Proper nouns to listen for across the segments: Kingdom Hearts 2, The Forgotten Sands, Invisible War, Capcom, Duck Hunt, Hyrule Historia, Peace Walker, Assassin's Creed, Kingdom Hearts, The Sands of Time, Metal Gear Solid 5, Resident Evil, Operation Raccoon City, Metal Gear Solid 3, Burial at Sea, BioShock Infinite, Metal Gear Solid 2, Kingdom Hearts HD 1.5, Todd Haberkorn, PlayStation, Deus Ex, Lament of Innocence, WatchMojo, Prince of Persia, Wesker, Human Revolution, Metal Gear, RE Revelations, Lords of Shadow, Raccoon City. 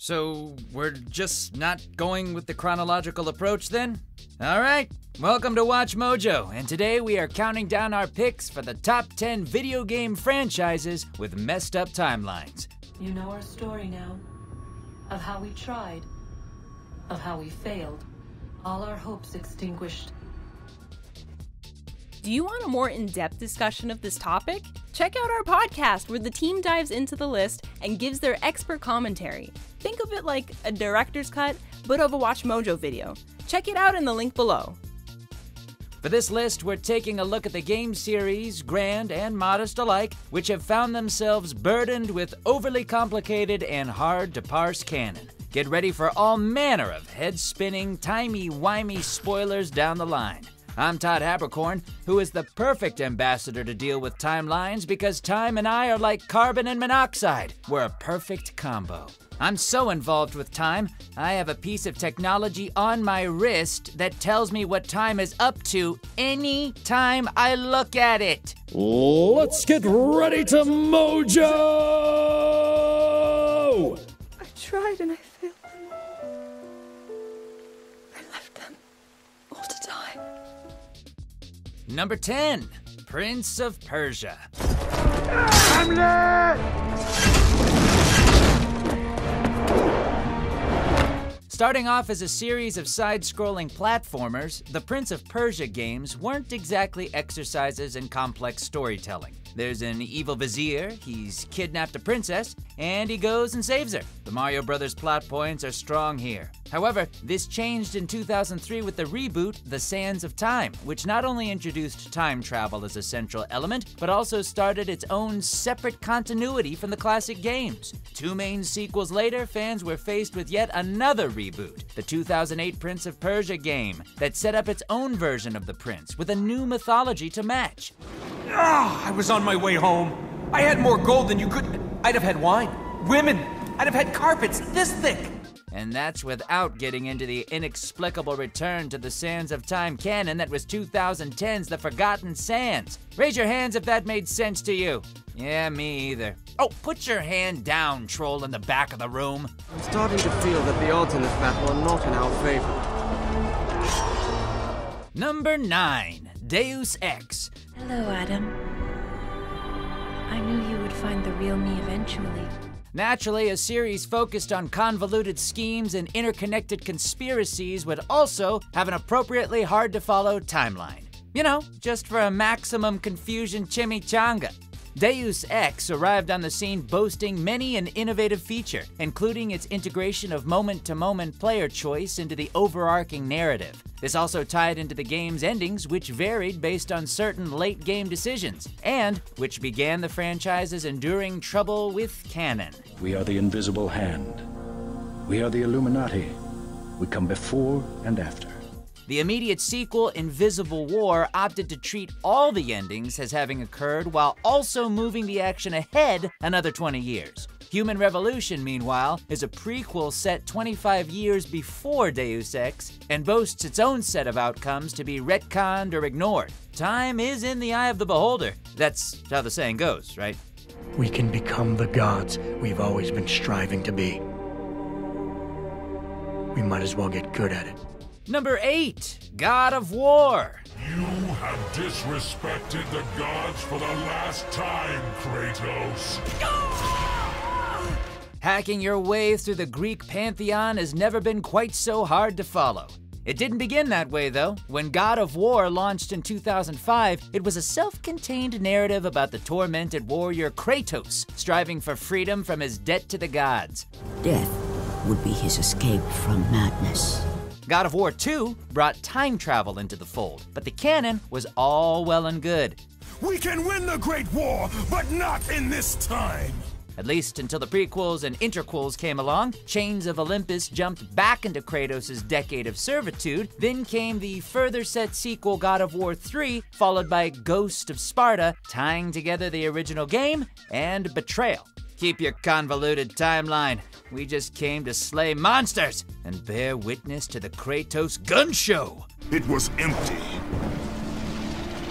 So, we're just not going with the chronological approach then? Alright, welcome to WatchMojo, and today we are counting down our picks for the top 10 video game franchises with messed up timelines. You know our story now, of how we tried, of how we failed, all our hopes extinguished. Do you want a more in-depth discussion of this topic? Check out our podcast where the team dives into the list and gives their expert commentary. Think of it like a director's cut, but of a WatchMojo video. Check it out in the link below. For this list, we're taking a look at the game series, grand and modest alike, which have found themselves burdened with overly complicated and hard to parse canon. Get ready for all manner of head-spinning, timey-wimey spoilers down the line. I'm Todd Haberkorn, who is the perfect ambassador to deal with timelines because time and I are like carbon and monoxide. We're a perfect combo. I'm so involved with time, I have a piece of technology on my wrist that tells me what time is up to any time I look at it. Let's get ready to mojo! I tried and I failed them all. I left them all to die. Number 10, Prince of Persia. Starting off as a series of side-scrolling platformers, the Prince of Persia games weren't exactly exercises in complex storytelling. There's an evil vizier, he's kidnapped a princess, and he goes and saves her. The Mario Brothers plot points are strong here. However, this changed in 2003 with the reboot, The Sands of Time, which not only introduced time travel as a central element, but also started its own separate continuity from the classic games. Two main sequels later, fans were faced with yet another reboot, the 2008 Prince of Persia game, that set up its own version of the prince, with a new mythology to match. I was on my way home. I had more gold than you could. I'd have had wine, women. I'd have had carpets this thick. And that's without getting into the inexplicable return to the Sands of Time canon that was 2010's The Forgotten Sands. Raise your hands if that made sense to you. Yeah, me either. Oh, put your hand down, troll in the back of the room. I'm starting to feel that the odds in this battle are not in our favor. Number 9, Deus Ex. Hello, Adam. I knew you would find the real me eventually. Naturally, a series focused on convoluted schemes and interconnected conspiracies would also have an appropriately hard-to-follow timeline. You know, just for a maximum confusion chimichanga. Deus Ex arrived on the scene boasting many an innovative feature, including its integration of moment-to-moment player choice into the overarching narrative. This also tied into the game's endings, which varied based on certain late-game decisions, and which began the franchise's enduring trouble with canon. We are the Invisible Hand. We are the Illuminati. We come before and after. The immediate sequel, Invisible War, opted to treat all the endings as having occurred while also moving the action ahead another 20 years. Human Revolution, meanwhile, is a prequel set 25 years before Deus Ex and boasts its own set of outcomes to be retconned or ignored. Time is in the eye of the beholder. That's how the saying goes, right? We can become the gods we've always been striving to be. We might as well get good at it. Number 8, God of War. You have disrespected the gods for the last time, Kratos. Hacking your way through the Greek pantheon has never been quite so hard to follow. It didn't begin that way, though. When God of War launched in 2005, it was a self-contained narrative about the tormented warrior Kratos, striving for freedom from his debt to the gods. Death would be his escape from madness. God of War 2 brought time travel into the fold, but the canon was all well and good. We can win the Great War, but not in this time! At least until the prequels and interquels came along. Chains of Olympus jumped back into Kratos' decade of servitude, then came the further set sequel God of War 3, followed by Ghost of Sparta, tying together the original game and Betrayal. Keep your convoluted timeline. We just came to slay monsters and bear witness to the Kratos gun show. It was empty.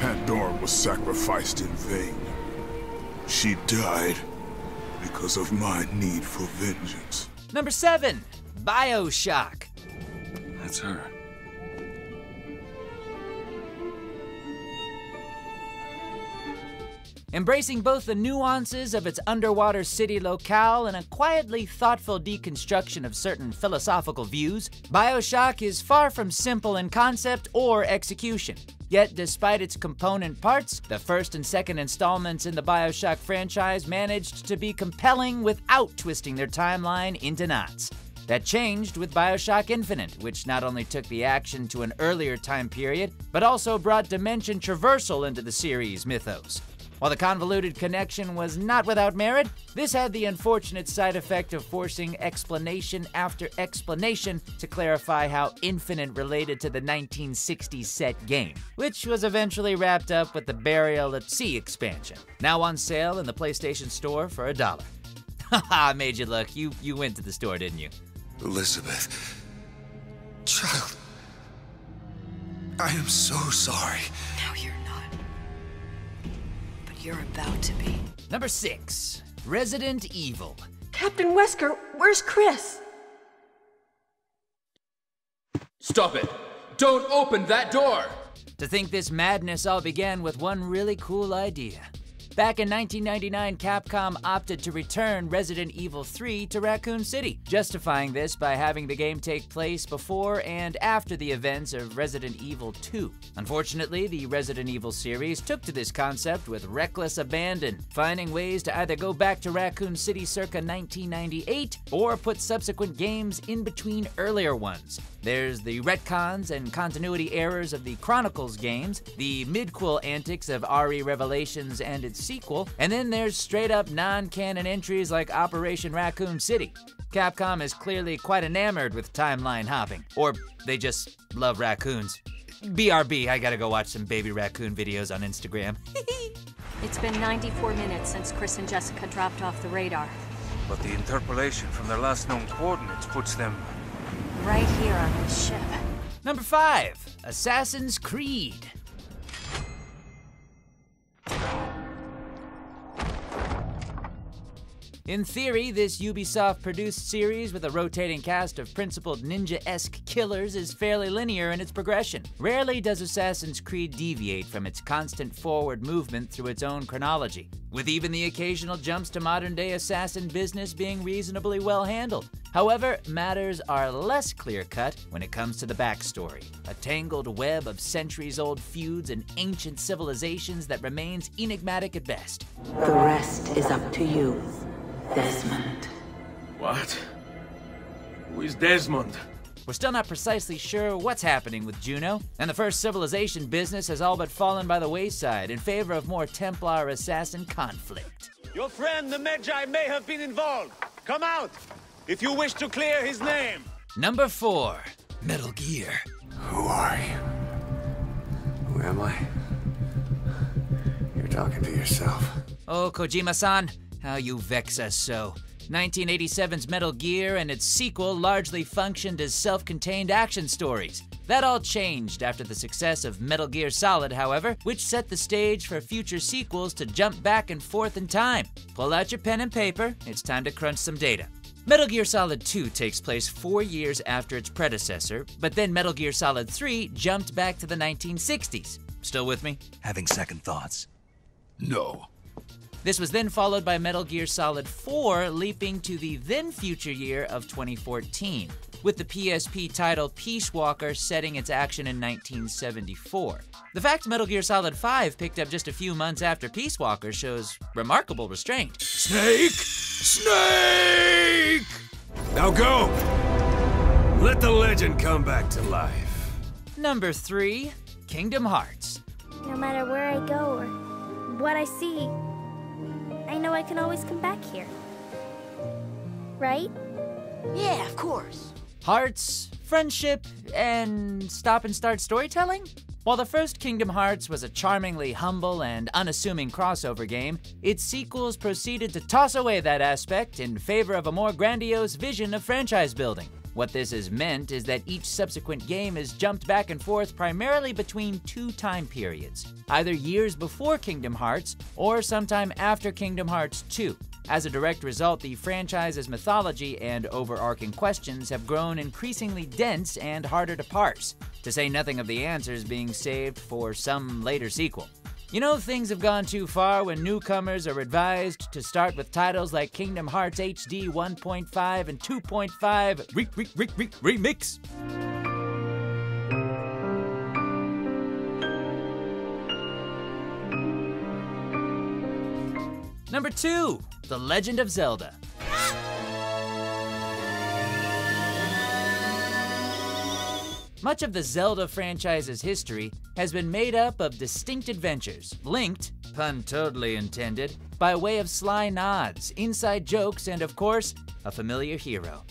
Pandora was sacrificed in vain. She died because of my need for vengeance. Number 7, BioShock. That's her. Embracing both the nuances of its underwater city locale and a quietly thoughtful deconstruction of certain philosophical views, BioShock is far from simple in concept or execution. Yet, despite its component parts, the first and second installments in the BioShock franchise managed to be compelling without twisting their timeline into knots. That changed with BioShock Infinite, which not only took the action to an earlier time period, but also brought dimension traversal into the series' mythos. While the convoluted connection was not without merit, this had the unfortunate side effect of forcing explanation after explanation to clarify how Infinite related to the 1960s set game, which was eventually wrapped up with the Burial at Sea expansion, now on sale in the PlayStation Store for $1. Haha, made you look. You went to the store, didn't you? Elizabeth, child, I am so sorry. No, you're not. You're about to be. Number 6, Resident Evil. Captain Wesker, where's Chris? Stop it! Don't open that door! To think this madness all began with one really cool idea. Back in 1999, Capcom opted to return Resident Evil 3 to Raccoon City, justifying this by having the game take place before and after the events of Resident Evil 2. Unfortunately, the Resident Evil series took to this concept with reckless abandon, finding ways to either go back to Raccoon City circa 1998 or put subsequent games in between earlier ones. There's the retcons and continuity errors of the Chronicles games, the midquel antics of RE Revelations and its sequel, and then there's straight-up non-canon entries like Operation Raccoon City. Capcom is clearly quite enamored with timeline hopping, or they just love raccoons. BRB, I gotta go watch some baby raccoon videos on Instagram. It's been 94 minutes since Chris and Jessica dropped off the radar. But the interpolation from their last known coordinates puts them right here on this ship. Number 5, Assassin's Creed. In theory, this Ubisoft-produced series with a rotating cast of principled ninja-esque killers is fairly linear in its progression. Rarely does Assassin's Creed deviate from its constant forward movement through its own chronology, with even the occasional jumps to modern-day assassin business being reasonably well handled. However, matters are less clear-cut when it comes to the backstory, a tangled web of centuries-old feuds and ancient civilizations that remains enigmatic at best. The rest is up to you, Desmond. What? Who is Desmond? We're still not precisely sure what's happening with Juno, and the first civilization business has all but fallen by the wayside in favor of more Templar assassin conflict. Your friend the Magi may have been involved. Come out, if you wish to clear his name. Number 4, Metal Gear. Who are you? Who am I? You're talking to yourself. Oh, Kojima-san. How you vex us so. 1987's Metal Gear and its sequel largely functioned as self-contained action stories. That all changed after the success of Metal Gear Solid, however, which set the stage for future sequels to jump back and forth in time. Pull out your pen and paper, it's time to crunch some data. Metal Gear Solid 2 takes place 4 years after its predecessor, but then Metal Gear Solid 3 jumped back to the 1960s. Still with me? Having second thoughts? No. This was then followed by Metal Gear Solid 4 leaping to the then-future year of 2014, with the PSP title Peace Walker setting its action in 1974. The fact Metal Gear Solid 5 picked up just a few months after Peace Walker shows remarkable restraint. Snake! Snake! Now go! Let the legend come back to life. Number 3, Kingdom Hearts. No matter where I go or what I see, I know I can always come back here, right? Yeah, of course. Hearts, friendship, and stop and start storytelling? While the first Kingdom Hearts was a charmingly humble and unassuming crossover game, its sequels proceeded to toss away that aspect in favor of a more grandiose vision of franchise building. What this has meant is that each subsequent game has jumped back and forth primarily between two time periods, either years before Kingdom Hearts or sometime after Kingdom Hearts 2. As a direct result, the franchise's mythology and overarching questions have grown increasingly dense and harder to parse, to say nothing of the answers being saved for some later sequel. You know things have gone too far when newcomers are advised to start with titles like Kingdom Hearts HD 1.5 and 2.5 Remix. Number 2, The Legend of Zelda. Much of the Zelda franchise's history has been made up of distinct adventures, linked, pun totally intended, by way of sly nods, inside jokes, and of course, a familiar hero.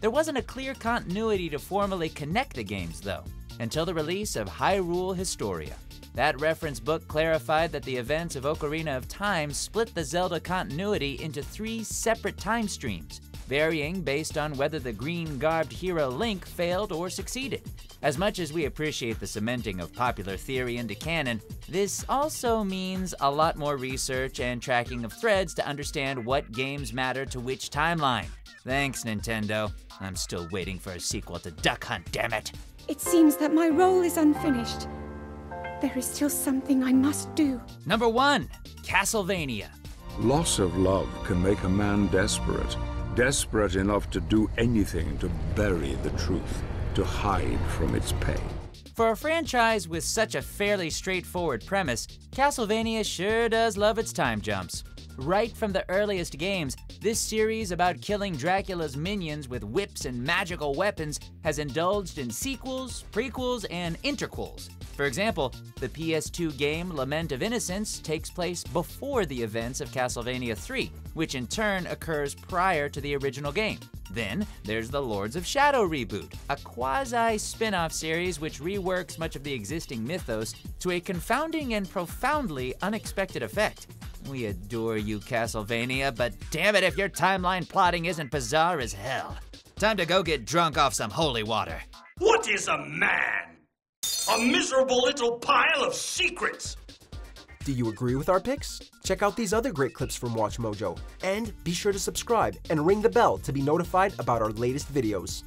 There wasn't a clear continuity to formally connect the games, though, until the release of Hyrule Historia. That reference book clarified that the events of Ocarina of Time split the Zelda continuity into 3 separate time streams, varying based on whether the green-garbed hero Link failed or succeeded. As much as we appreciate the cementing of popular theory into canon, this also means a lot more research and tracking of threads to understand what games matter to which timeline. Thanks, Nintendo. I'm still waiting for a sequel to Duck Hunt, damn it. It seems that my role is unfinished. There is still something I must do. Number 1, Castlevania. Loss of love can make a man desperate. Desperate enough to do anything to bury the truth, to hide from its pain. For a franchise with such a fairly straightforward premise, Castlevania sure does love its time jumps. Right from the earliest games, this series about killing Dracula's minions with whips and magical weapons has indulged in sequels, prequels, and interquels. For example, the PS2 game Lament of Innocence takes place before the events of Castlevania 3, which in turn occurs prior to the original game. Then, there's the Lords of Shadow reboot, a quasi-spin-off series which reworks much of the existing mythos to a confounding and profoundly unexpected effect. We adore you, Castlevania, but damn it if your timeline plotting isn't bizarre as hell. Time to go get drunk off some holy water. What is a man? A miserable little pile of secrets! Do you agree with our picks? Check out these other great clips from WatchMojo, and be sure to subscribe and ring the bell to be notified about our latest videos.